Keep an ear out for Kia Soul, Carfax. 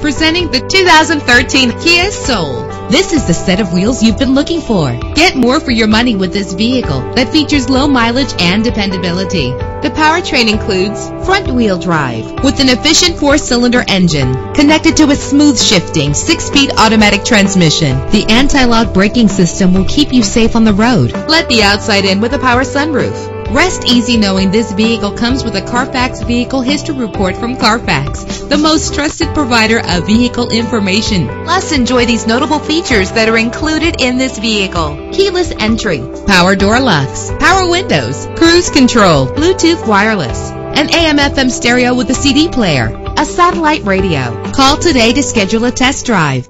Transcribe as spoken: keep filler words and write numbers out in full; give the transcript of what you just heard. Presenting the two thousand thirteen Kia Soul. This is the set of wheels you've been looking for. Get more for your money with this vehicle that features low mileage and dependability. The powertrain includes front-wheel drive with an efficient four-cylinder engine connected to a smooth-shifting six-speed automatic transmission. The anti-lock braking system will keep you safe on the road. Let the outside in with a power sunroof. Rest easy knowing this vehicle comes with a Carfax Vehicle History Report from Carfax, the most trusted provider of vehicle information. Plus, enjoy these notable features that are included in this vehicle: keyless entry, power door locks, power windows, cruise control, Bluetooth wireless, an A M F M stereo with a C D player, a satellite radio. Call today to schedule a test drive.